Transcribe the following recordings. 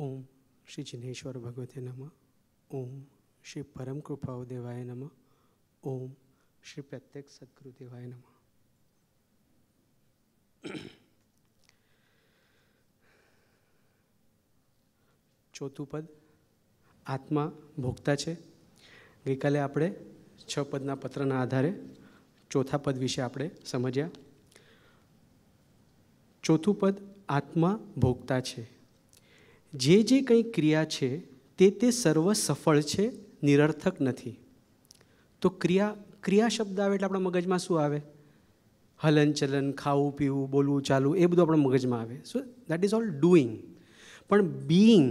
ओम श्री चिन्हेश्वर भगवते नमः। ओम श्री परमकृपाओ देवाय नमः। ओम श्री प्रत्येक सद्गुरु देवाय नमः। चौथु पद आत्मा भोक्ता है। गई काले आपणे छ पदना पत्रना आधारे चौथा पद विषे आपणे समझ्या। चौथु पद आत्मा भोक्ता है। जे कई क्रिया है ते सर्व सफल है, निरर्थक नहीं। तो क्रिया शब्द आए अपना मगज में शू आए? हलन चलन, खाव पीव, बोलव चालू, ए बधु अपना मगज में आए। So that is all doing. पण बीइंग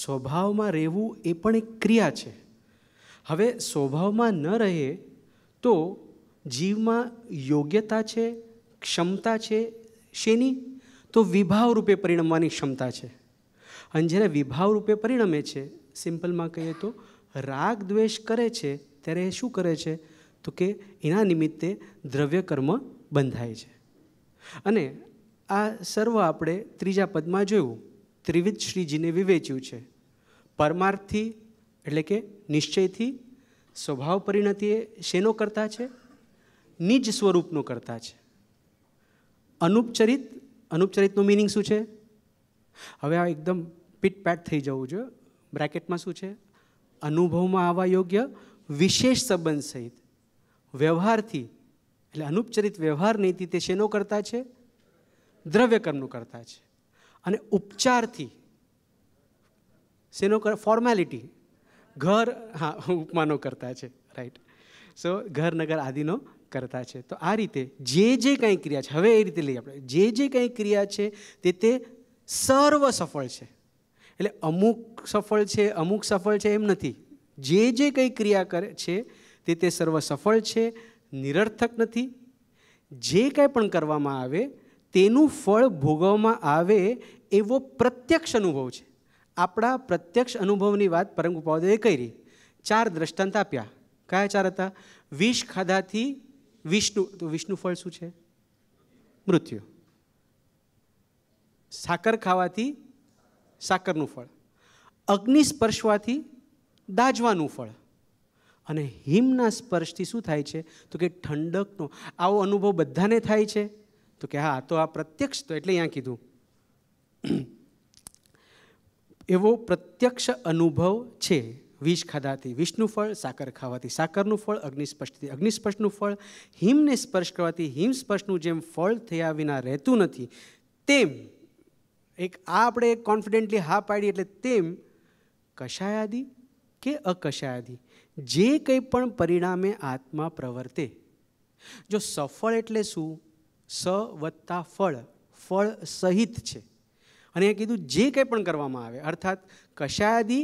स्वभाव में रहू ए पण एक क्रिया है। हवे स्वभाव में न रहे तो जीव में योग्यता है, क्षमता है शेनी? तो विभाव रूपे परिणमवानी क्षमता है। अने जेने विभाव रूपे परिणमे छे, सीम्पल में कहीए तो राग द्वेष करे छे त्यारे शू करे छे? तो कि एना निमित्ते द्रव्य कर्म बंधाय छे। अने आ सर्व आपणे त्रीजा पद में जोयुं। त्रिविध श्रीजी ने विवेच्युं छे। परमार्थी एटले के निश्चयथी, स्वभाव परिणति शेनो करता है? निज स्वरूपनो करता है। अनुपचरित, अनुपचरितनो मीनिंग शू है? हवे आ एकदम पीटपैट थी जावुं जोईए। ब्रेकेट में शू है? अनुभव में आवा योग्य विशेष संबंध सहित व्यवहार थी, एटले अनुपचरित व्यवहार नीति ते शेनो करता है? द्रव्य कर्मनु करता है। अने उपचार थी शेनो कर? फॉर्मेलिटी, घर, हाँ उपमानो करता है, राइट। सो घर नगर आदि नो करता है। तो आ रीते जे कई क्रिया है, हवे ए रीते लई आपणे जे कई क्रिया है ते सर्व सफल है। एटले अमुक सफल है, अमुक सफल है एम नहीं। जे कई क्रिया करे है ते सर्व सफल है, निरर्थक नहीं। जे कांई पण करवामां आवे तेनु फल भोगवामां आवे एवो प्रत्यक्ष अनुभव है। आपड़ा प्रत्यक्ष अनुभवनी बात परमकृपाओ देवाए करी। चार दृष्टांत आप्या। क्या चार था? विष खाधाथी विष्णु, तो विष्णु फल शू है? मृत्यु। साकर खावाथी साकरनु फल। अग्नि स्पर्शवाथी दाजवानु फल। अने हिमना स्पर्शथी शू थाय छे? तो कि ठंडकनो। आवो अनुभव बधाने थाय छे? तो कि हाँ। तो आ प्रत्यक्ष, तो एटले अहींया कीधुं एवो प्रत्यक्ष अनुभव है। विष खाधाथी विषनु फल, साकर खावाथी साकरनु फल, अग्निस्पर्शथी अग्निस्पर्शनु फल, हिमने स्पर्श करवाथी हिमस्पर्शनु जेम फल थया विना रहेतुं नथी तेम एक आपणे कॉन्फिडेंटली हा पाड़ी। एटले तेम कषायादि के अकषायादि जे कंई पण परिणामे आत्मा प्रवर्ते। जो सफल एटले शुं? स वत्ता फल, फल सहित है। अने कीधुं जे कंई पण करवामां आवे, अर्थात कषायादि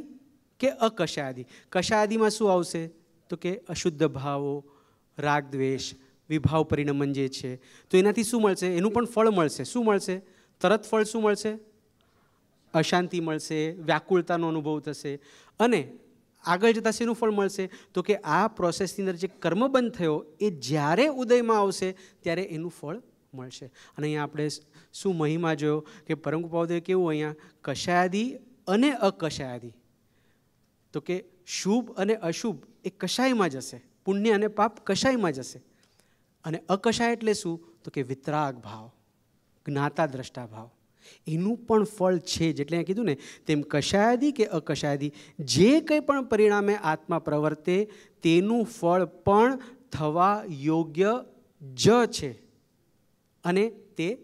के अकषायादि। कषायादि में शू आवशे? तो कि अशुद्ध भावों, राग द्वेष, विभाव परिणमन जे छे। तो एनाथी शू मळशे? एनुं पण फल मळशे। शू मळशे? तरत फल शू मळशे? अशांति मळशे, व्याकुलतानो अनुभव थशे। अने आगळ जतां शेनुं फल मळशे? तो कि आ प्रोसेसनी अंदर जे कर्मबंध थयो ए ज्यारे उदयमां आवशे त्यारे एनुं फल मळशे। अने अहींया आपणे शू महिमा जोयो कि परमकृपाओ देवाए केवुं अहींया कषायादि अने अकषायादि। तो कि शुभ अने अशुभ ए कषायमां जशे, पुण्य अने पाप कषायमां जशे। अने अकषाय एटले शू? तो कि वितराग भाव, ज्ञाता द्रष्टा भाव। एनुं पण फल छे। जेटले अहींया कीधुं ने तेम कषायादि के अकषायादि जे कंई पण परिणामे आत्मा प्रवर्ते तेनुं फल पण थवा योग्य ज छे अने ते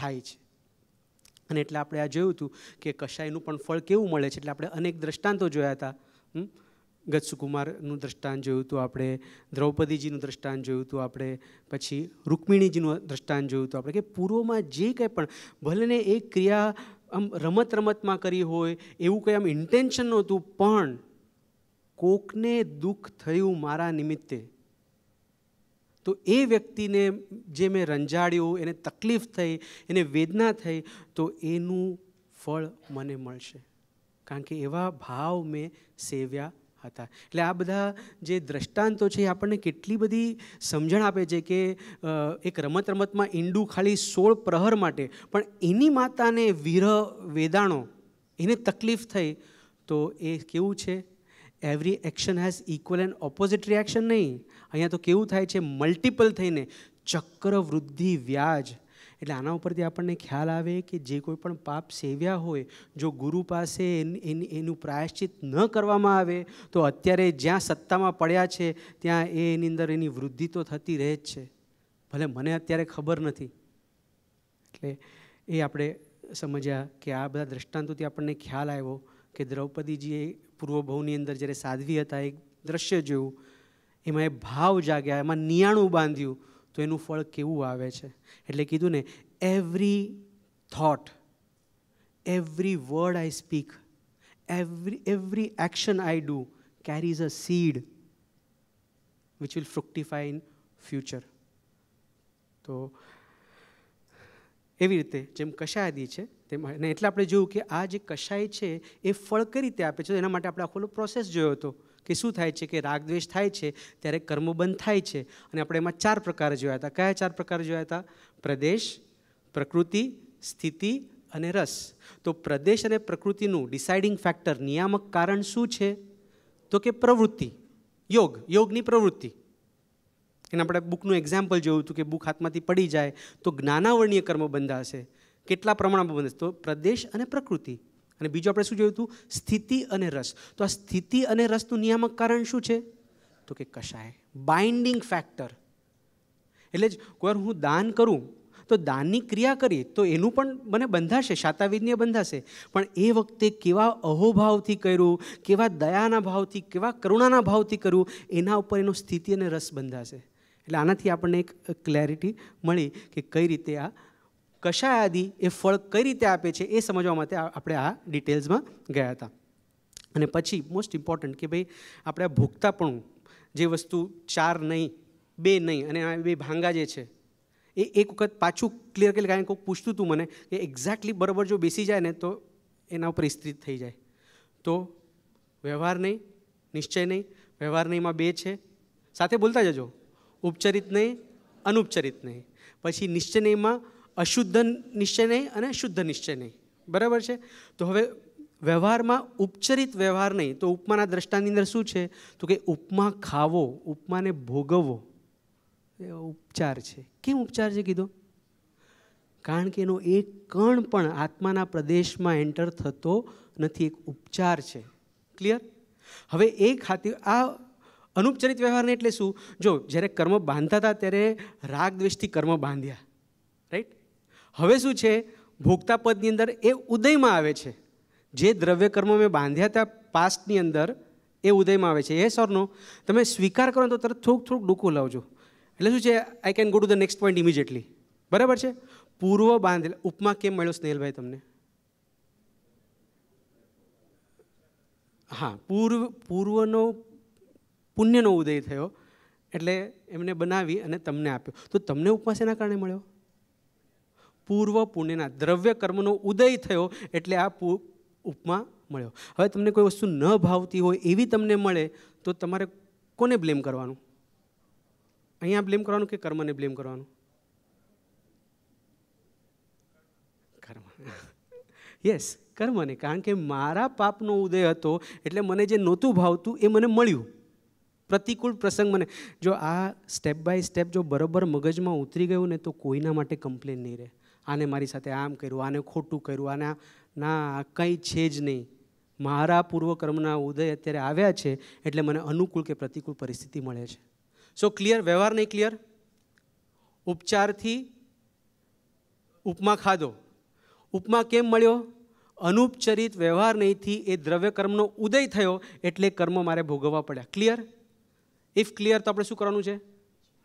थाय छे। अने एटले आपणे आ जोयुं हतुं कि कषायनुं पण फल केवुं मळे छे। एटले आपणे अनेक दृष्टांतो जोया हता। गत्सुकुमारनुं दृष्टांत जोयुं हतुं आपणे, द्रौपदीजीनुं दृष्टांत जोयुं हतुं आपणे, पछी रुक्मिणीजीनुं दृष्टांत जोयुं हतुं आपणे कि पूर्वमां जे कंई पण, भले ने एक क्रिया आम रमत रमतमां करी होय, एवुं कंई आम इंटेन्शन नहोતું, पण कोकने दुःख थयुं मारा निमित्ते, तो ए व्यक्तिने जे मैं रंजाड्यो, एने तकलीफ थई, एने वेदना थई, तो एनुं फल मने मळशे, कारण के एवा भाव में सेव्या हता। एटले आ बधा जे दृष्टांतो छे आपणे केटली बधी समझण आपे छे के एक रमत रमतमां ईंडू खाली 16 प्रहर माटे पण एनी माताने वीर वेदाणो એને તકલીફ થઈ તો એ કેવું છે? Every action has equal and opposite reaction નહીં. અહીંયા તો કેવું થાય છે? મલ્ટિપલ થઈને ચક્રવૃદ્ધિ વ્યાજ. એટલે આના ઉપરથી આપણને ખ્યાલ આવે કે જે કોઈ પણ પાપ સેવ્યા હોય, જો ગુરુ પાસે એનું પ્રાયશ્ચિત ન કરવામાં આવે તો અત્યારે જ્યાં સત્તામાં પડ્યા છે ત્યાં એની અંદર એની વૃદ્ધિ તો થતી રહે જ છે, ભલે મને અત્યારે ખબર નથી. એટલે એ આપણે સમજ્યા કે આ બધા દ્રષ્ટાંતોથી આપણને ખ્યાલ આવ્યો કે દ્રૌપદીજીએ પૂર્વભવની અંદર જ્યારે સાધ્વી હતા, એક દ્રશ્ય જોયું, એમાં એ ભાવ જાગ્યા, એમાં નિયાણું બાંધ્યું, તો એનું ફળ કેવું આવે છે? એટલે કીધું ને, every thought, every word I speak, every action I do carries a seed which will fructify in future. તો એવી રીતે જેમ કશાયદી છે તેમ, અને એટલે આપણે જોયું કે આ જે કશાય છે એ ફળ કઈ રીતે આપે છે. એના માટે આપણે આખો પ્રોસેસ જોયો હતો કે શું થાય છે કે રાગદ્વેષ થાય છે ત્યારે કર્મો બંધ થાય છે. અને આપણે એમાં ચાર પ્રકાર જોયા હતા. કયા ચાર પ્રકાર જોયા હતા? પ્રદેશ, પ્રકૃતિ, સ્થિતિ અને રસ. તો પ્રદેશ અને પ્રકૃતિનું ડિસાઇડિંગ ફેક્ટર, નિયામક કારણ શું છે? તો કે પ્રવૃત્તિ, યોગની પ્રવૃત્તિ. એને આપણે બુકનું એક્ઝામ્પલ જોયું હતું કે બુક હાથમાંથી પડી જાય તો જ્ઞાનાવર્ણીય કર્મ બંધાશે, કેટલા પ્રમાણમાં બંધાશે, તો પ્રદેશ અને પ્રકૃતિ. અને બીજું આપણે શું જોયું હતું? સ્થિતિ અને રસ. તો આ સ્થિતિ અને રસનું નિયામક કારણ શું છે? તો કે કશાય, બાઇન્ડિંગ ફેક્ટર. એટલે જ કોઈ હું દાન કરું તો દાનની ક્રિયા કરી તો એનું પણ મને બંધાશે, શાતાવિજ્ઞ બંધાશે, પણ એ વખતે કેવા અહોભાવથી કર્યું, કેવા દયાના ભાવથી, કેવા કરુણાના ભાવથી કર્યું, એના ઉપર એનો સ્થિતિ અને રસ બંધાશે. એટલે આનાથી આપણને એક ક્લેરિટી મળી કે કઈ રીતે આ કશાયાદી એ ફળ કઈ રીતે આપે છે એ સમજવા માટે આપણે આ ડિટેલ્સમાં ગયા હતા. અને પછી મોસ્ટ ઇમ્પોર્ટન્ટ કે ભાઈ આપણે આ ભોગતાપણું, જે વસ્તુ ચાર નહીં, બે નહીં, અને આ બે ભાંગા જે છે એ એક વખત પાછું ક્લિયર કરી, કારણ કે કોઈક પૂછતું હતું મને કે એક્ઝેક્ટલી બરાબર જો બેસી જાય ને તો એના ઉપર વિસ્તૃત થઈ જાય. તો વ્યવહાર નહીં, નિશ્ચય નહીં, વ્યવહાર નહીંમાં બે છે, સાથે બોલતા જજો, ઉપચરિત નહીં, અનુપચરિત નહીં. પછી નિશ્ચય નહીંમાં અશુદ્ધ નિશ્ચય નહીં અને શુદ્ધ નિશ્ચય નહીં, બરાબર છે. તો હવે વ્યવહારમાં ઉપચરિત વ્યવહાર નહીં. તો ઉપમાના દ્રષ્ટાંતની અંદર શું છે? તો કે ઉપમા ખાવો, ઉપમાને ભોગવવો એ ઉપચાર છે. કેમ ઉપચાર છે કીધો? કારણ કે એનો એક કણ પણ આત્માના પ્રદેશમાં એન્ટર થતો નથી, એક ઉપચાર છે. ક્લિયર? હવે એ ખાતે આ અનુપચરિત વ્યવહારને એટલે શું? જો જ્યારે કર્મ બાંધતા હતા ત્યારે રાગદ્વેષથી કર્મ બાંધ્યા, રાઈટ? હવે શું છે? ભોગતા પદની અંદર એ ઉદયમાં આવે છે. જે દ્રવ્ય કર્મ મેં બાંધ્યા હતા પાસ્ટની અંદર એ ઉદયમાં આવે છે. એ સરનો તમે સ્વીકાર કરો તો તરત થોડુંક ડૂકું લાવજો. એટલે શું છે? I can go to the next point immediately, બરાબર છે. પૂર્વ બાંધેલા ઉપમા કેમ મળ્યો સ્નેહલભાઈ તમને? હા, પૂર્વનો પુણ્યનો ઉદય થયો એટલે એમને બનાવી અને તમને આપ્યો. તો તમને ઉપમા શેના કારણે મળ્યો? પૂર્વ પુણ્યના દ્રવ્ય કર્મનો ઉદય થયો એટલે આ ઉપમા મળ્યો. હવે તમને કોઈ વસ્તુ ન ભાવતી હોય એવી તમને મળે તો તમારે કોને બ્લેમ કરવાનું? અહીંયા બ્લેમ કરવાનું કે કર્મને બ્લેમ કરવાનું? કર્મ. યસ, કર્મને. કારણ કે મારા પાપનો ઉદય હતો એટલે મને જે નહોતું ભાવતું એ મને મળ્યું. પ્રતિકૂળ પ્રસંગ મને જો આ સ્ટેપ બાય સ્ટેપ જો બરાબર મગજમાં ઉતરી ગયું ને તો કોઈના માટે કમ્પ્લેન નહીં રહે. આને મારી સાથે આમ કર્યું, આને ખોટું કર્યું, આને ના, આ કંઈ છે જ નહીં. મારા પૂર્વકર્મના ઉદય અત્યારે આવ્યા છે એટલે મને અનુકૂળ કે પ્રતિકૂળ પરિસ્થિતિ મળે છે. So clear? વ્યવહાર નહીં ક્લિયર? ઉપચારથી ઉપમા ખાધો. ઉપમા કેમ મળ્યો? અનુપચરિત વ્યવહાર નહીંથી એ દ્રવ્ય કર્મનો ઉદય થયો એટલે કર્મ મારે ભોગવવા પડ્યા. ક્લિયર? ઇફ ક્લિયર તો આપણે શું કરવાનું છે?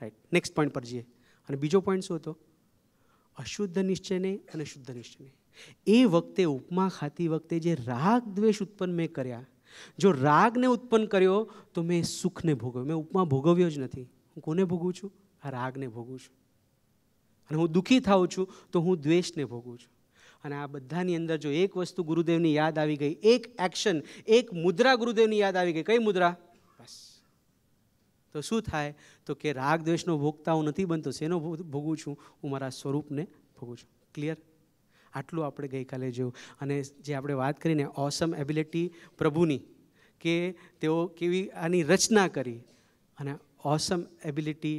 રાઈટ, નેક્સ્ટ પોઈન્ટ પર જઈએ. અને બીજો પોઈન્ટ શું હતો? અશુદ્ધ નિશ્ચય નહીં અને શુદ્ધ નિશ્ચય નહીં. એ વખતે ઉપમા ખાતી વખતે જે રાગ દ્વેષ ઉત્પન્ન મેં કર્યા, જો રાગને ઉત્પન્ન કર્યો તો મેં સુખને ભોગવ્યો, મેં ઉપમા ભોગવ્યો જ નથી. હું કોને ભોગવું છું? આ રાગને ભોગવું છું. અને હું દુઃખી થાઉં છું તો હું દ્વેષને ભોગવું છું. અને આ બધાની અંદર જો એક વસ્તુ ગુરુદેવની યાદ આવી ગઈ, એક એક્શન, એક મુદ્રા ગુરુદેવની યાદ આવી ગઈ. કઈ મુદ્રા? બસ. તો શું થાય? તો કે રાગ દ્વેષનો ભોગતા હું નથી બનતો, શેનો ભોગવું છું? હું મારા સ્વરૂપને ભોગવું છું. ક્લિયર? આટલું આપણે ગઈકાલે જોયું અને જે આપણે વાત કરીને ઓસમ એબિલિટી પ્રભુની કે તેઓ કેવી આની રચના કરી અને ઓસમ એબિલિટી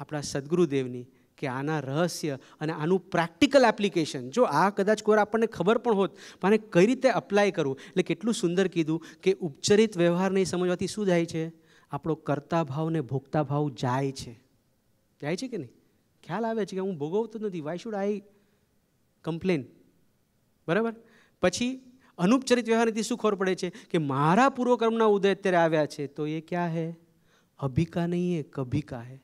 આપણા સદગુરુદેવની કે આના રહસ્ય અને આનું પ્રેક્ટિકલ એપ્લિકેશન જો આ કદાચ કોઈ આપણને ખબર પણ હોત પણ કઈ રીતે એપ્લાય કરવું એટલે કેટલું સુંદર કીધું કે ઉપચરિત વ્યવહાર નહીં સમજવાથી શું જાય છે આપણો કર્તા ભાવ ને ભોગતા ભાવ જાય છે કે નહીં ખ્યાલ આવે છે કે હું ભોગવતો નથી વાય શુડ આઈ કમ્પ્લેન બરાબર પછી અનુપચરિત વ્યવહારથી શું ખબર પડે છે કે મારા પૂર્વકર્મના ઉદય અત્યારે આવ્યા છે તો એ ક્યાં હે અભી કા નહીં હે કભી કા હે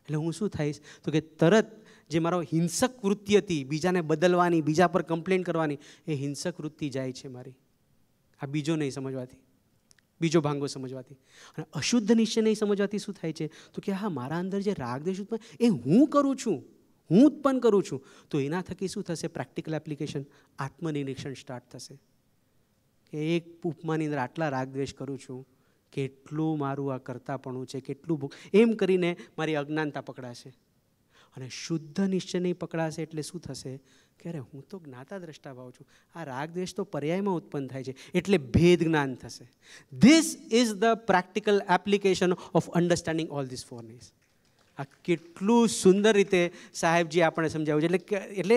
એટલે હું શું થઈશ તો કે તરત જે મારો હિંસક વૃત્તિ હતી બીજાને બદલવાની બીજા પર કમ્પ્લેન કરવાની એ હિંસક વૃત્તિ જાય છે મારી આ બીજો નહીં સમજવાથી બીજો ભાંગો સમજવાથી અને અશુદ્ધ નિશ્ચય નહીં સમજવાથી શું થાય છે તો કે હા મારા અંદર જે રાગદેશ ઉત્પન્ન એ હું ઉત્પન્ન કરું છું તો એના થકી શું થશે પ્રેક્ટિકલ એપ્લિકેશન આત્મનિરીક્ષણ સ્ટાર્ટ થશે કે એક ઉપમાની અંદર આટલા રાગદ્વેષ કરું છું કેટલું મારું આ કરતાપણું છે કેટલું ભૂખ એમ કરીને મારી અજ્ઞાનતા પકડાશે અને શુદ્ધ નિશ્ચય નહીં પકડાશે એટલે શું થશે કે અરે હું તો જ્ઞાતા દ્રષ્ટા ભાવ છું આ રાગદ્વેષ તો પર્યાયમાં ઉત્પન્ન થાય છે એટલે ભેદ જ્ઞાન થશે this is the practical application of understanding all this for needs આ કેટલું સુંદર રીતે સાહેબજી આપણને સમજાવ્યું છે એટલે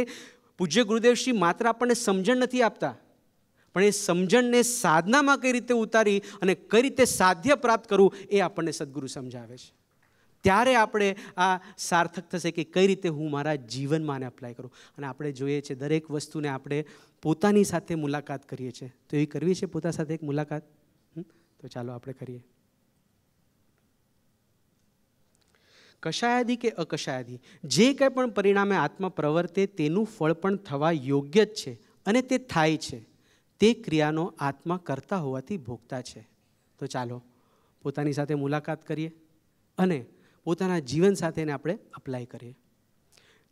પૂજ્ય ગુરુદેવશ્રી માત્ર આપણને સમજણ નથી આપતા પણ એ સમજણને સાધનામાં કઈ રીતે ઉતારી અને કઈ રીતે સાધ્ય પ્રાપ્ત કરવું એ આપણને સદગુરુ સમજાવે છે ત્યારે આપણે આ સાર્થક થશે કે કઈ રીતે હું મારા જીવનમાં આને એપ્લાય કરું અને આપણે જોઈએ છીએ દરેક વસ્તુને આપણે પોતાની સાથે મુલાકાત કરીએ છીએ તો એ કરવી છે પોતા સાથે એક મુલાકાત તો ચાલો આપણે કરીએ કશાયાદી કે અકશાયાદી જે કંઈ પણ પરિણામે આત્મા પ્રવર્તે તેનું ફળ પણ થવા યોગ્ય જ છે અને તે થાય છે તે ક્રિયાનો આત્મા કરતા હોવાથી ભોગતા છે તો ચાલો પોતાની સાથે મુલાકાત કરીએ અને પોતાના જીવન સાથે એને આપણે અપ્લાય કરીએ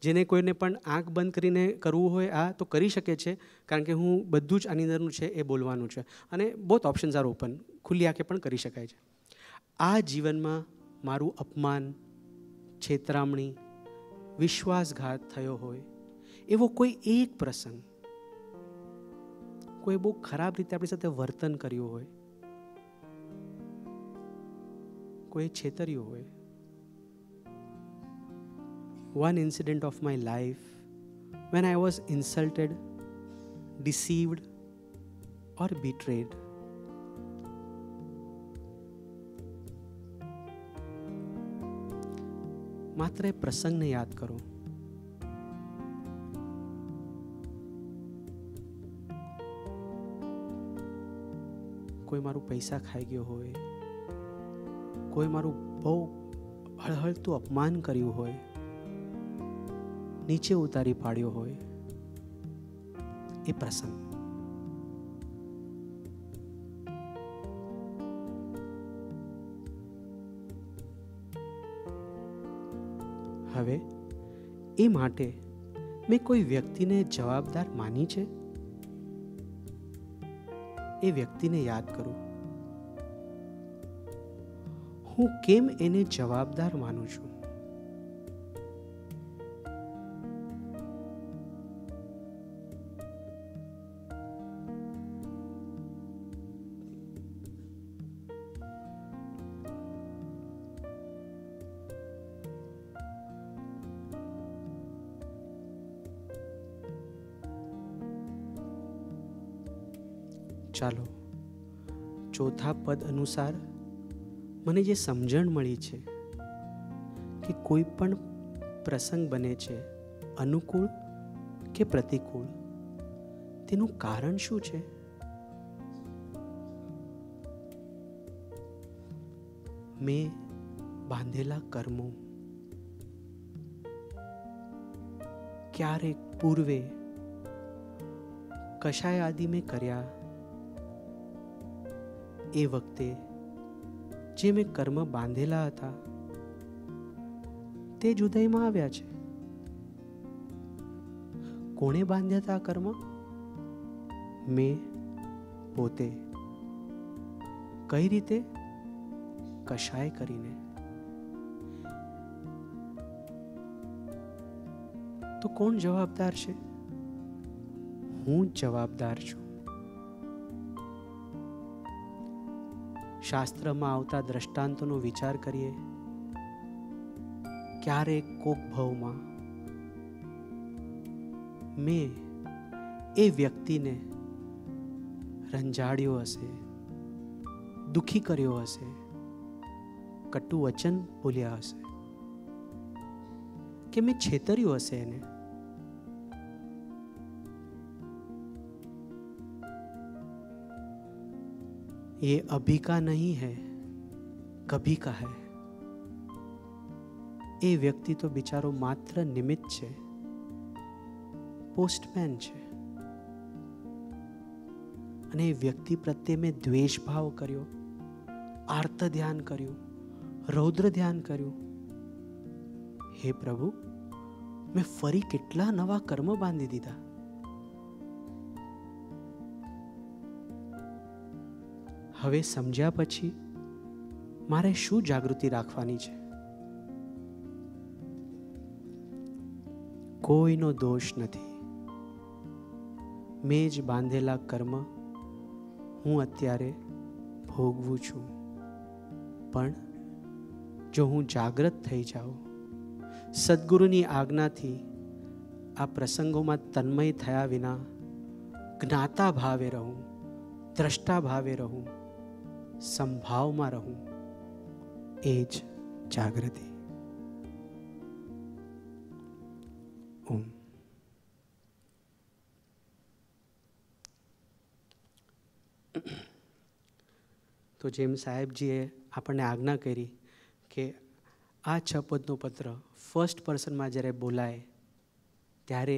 જેને કોઈને પણ આંખ બંધ કરીને કરવું હોય આ તો કરી શકે છે કારણ કે હું બધું જ આની અંદરનું છે એ બોલવાનું છે અને બોથ ઓપ્શન્સ આર ઓપન ખુલ્લી આંખે પણ કરી શકાય છે આ જીવનમાં મારું અપમાન છેતરામણી વિશ્વાસઘાત થયો હોય એવો કોઈ એક પ્રસંગ કોઈ બહુ ખરાબ રીતે આપણી સાથે વર્તન કર્યું હોય કોઈ છેતર્યું હોય one incident of my life when I was insulted deceived or betrayed માત્ર એ પ્રસંગને યાદ કરો કોઈ મારું પૈસા ખાઈ ગયો હોય કોઈ મારું બહુ હળહળતું અપમાન કર્યું હોય નીચે ઉતારી પાડ્યો હોય એ પ્રસંગ હવે એ માટે મેં કોઈ વ્યક્તિને જવાબદાર માની છે એ વ્યક્તિને યાદ કરું હું કેમ એને જવાબદાર માનું છું ચાલો ચોથા પદ અનુસાર મને જે સમજણ મળી છે કે કોઈ પણ પ્રસંગ બને છે અનુકૂળ કે પ્રતિકૂળ તેનું કારણ શું છે મેં બાંધેલા કર્મો ક્યારેક પૂર્વે કશાય આદિ મેં કર્યા એ વખતે જે મેં કર્મ બાંધેલા હતા તે જુદાઈમાં આવ્યા છે કોણે બાંધ્યા હતા કર્મ મેં પોતે કઈ રીતે કશાય કરીને તો કોણ જવાબદાર છે હું જવાબદાર છું. શાસ્ત્રમાં આવતા દ્રષ્ટાંતોનો વિચાર કરીએ. ક્યારેક કોક ભવમાં મેં એ વ્યક્તિને રંજાડ્યો હશે, દુઃખી કર્યો હશે, કટુ વચન બોલ્યા હશે કે મેં છેતર્યું હશે એને. ये अभी का नहीं है, कभी का है. ये व्यक्ति तो बिचारो मात्र निमित्त छे, पोस्टमैन छे. अने व्यक्ति प्रत्ये में द्वेष भाव कर्यो, आर्त ध्यान कर्यो, रौद्र ध्यान कर्यो. हे प्रभु, मैं फरी कितला नवा कर्म बांधी दीधा. હવે સમજ્યા પછી મારે શું જાગૃતિ રાખવાની છે? કોઈનો દોષ નથી. મેં જ બાંધેલા કર્મ હું અત્યારે ભોગવું છું. પણ જો હું જાગૃત થઈ જાઉં, સદગુરુની આજ્ઞાથી આ પ્રસંગોમાં તન્મય થયા વિના જ્ઞાતા ભાવે રહું, દ્રષ્ટા ભાવે રહું, संभाव में रहूं, एज जागृति. ओम. तो जेम साहेब जीए आपने आज्ञा करी कि आ छ पदनो पत्र फर्स्ट पर्सन में जरे बोलाए त्यारे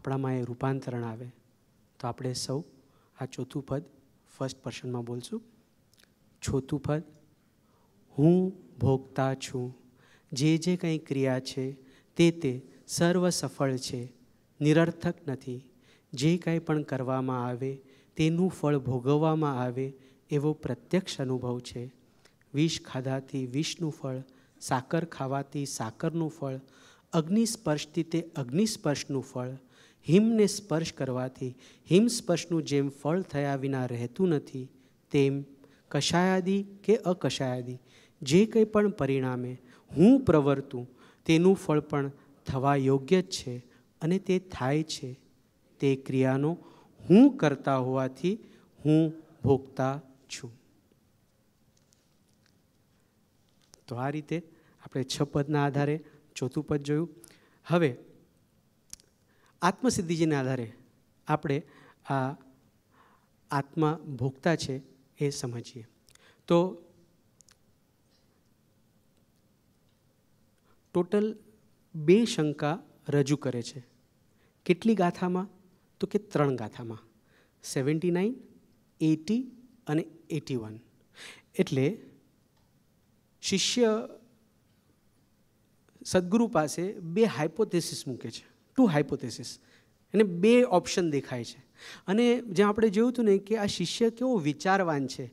अपना में रूपांतरण आवे. तो आपणे सौ आ चौथु पद फर्स्ट पर्सन में बोलशुं. छोटू पद हूँ भोगता छू, जे कई क्रिया है ते सर्व सफल है, निरर्थक नहीं. जे कहीं पण करवामां आवे तेनु फल भोगवामां आवे एवो प्रत्यक्ष अनुभव है. विष खाधाथी विषनु फल, साकर खावाथी साकरनु फल, अग्निस्पर्शथी ते अग्निस्पर्शनु फल, हिमने स्पर्श करवाथी हिमस्पर्शनु जेम फल थया विना रहेतुं नथी तेम कषायादी के अकषायादी जे कई पण परिणामे हूँ प्रवर्तूँ तेनु फल पण थवा योग्य छे अने ते थाय छे. ते क्रियानो हूँ करता होवाथी हूँ भोगता छूँ. तो आ रीते आपणे छ पदना आधारे चौथु पद जोयुं. हवे आत्मसिद्धिजीना आधारे आपणे आ आत्मा भोगता छे એ સમજીએ. તો ટોટલ બે શંકા રજૂ કરે છે. કેટલી ગાથામાં? તો કે ત્રણ ગાથામાં, 79, 80 અને 81. એટલે શિષ્ય સદગુરુ પાસે બે હાઇપોથેસિસ મૂકે છે, ટુ હાઇપોથેસિસ. એને બે ઓપ્શન દેખાય છે. અને જ્યાં આપણે જોયું હતું ને કે આ શિષ્ય કેવો વિચારવાન છે,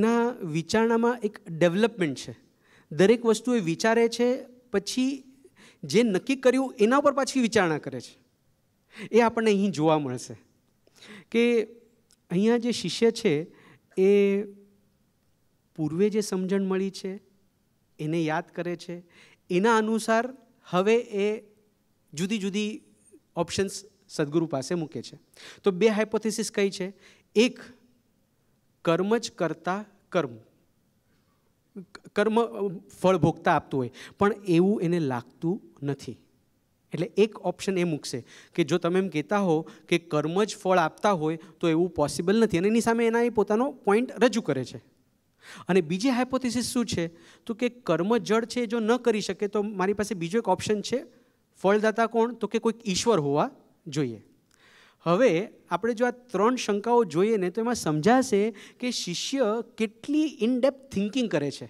એના વિચારણામાં એક ડેવલપમેન્ટ છે. દરેક વસ્તુ એ વિચારે છે, પછી જે નક્કી કર્યું એના ઉપર પાછી વિચારણા કરે છે. એ આપણને અહીં જોવા મળશે કે અહીંયા જે શિષ્ય છે એ પૂર્વે જે સમજણ મળી છે એને યાદ કરે છે. એના અનુસાર હવે એ જુદી જુદી ઓપ્શન્સ સદગુરુ પાસે મૂકે છે. તો બે હાઇપોથેસિસ કઈ છે? એક, કર્મ જ કરતા કર્મ ફળ ભોગતા આપતું હોય, પણ એવું એને લાગતું નથી. એટલે એક ઓપ્શન એ મૂકશે કે જો તમે એમ કહેતા હો કે કર્મ જ ફળ આપતા હોય તો એવું પોસિબલ નથી. અને એની સામે એના એ પોતાનો પોઈન્ટ રજૂ કરે છે. અને બીજી હાઇપોથેસિસ શું છે? તો કે કર્મ જડ છે, જો ન કરી શકે તો મારી પાસે બીજો એક ઓપ્શન છે, ફળદાતા કોણ? તો કે કોઈક ઈશ્વર હોવા જોઈએ. હવે આપણે જો આ ત્રણ શંકાઓ જોઈએ ને તો એમાં સમજાશે કે શિષ્ય કેટલી ઇનડેપ્થ થિંકિંગ કરે છે.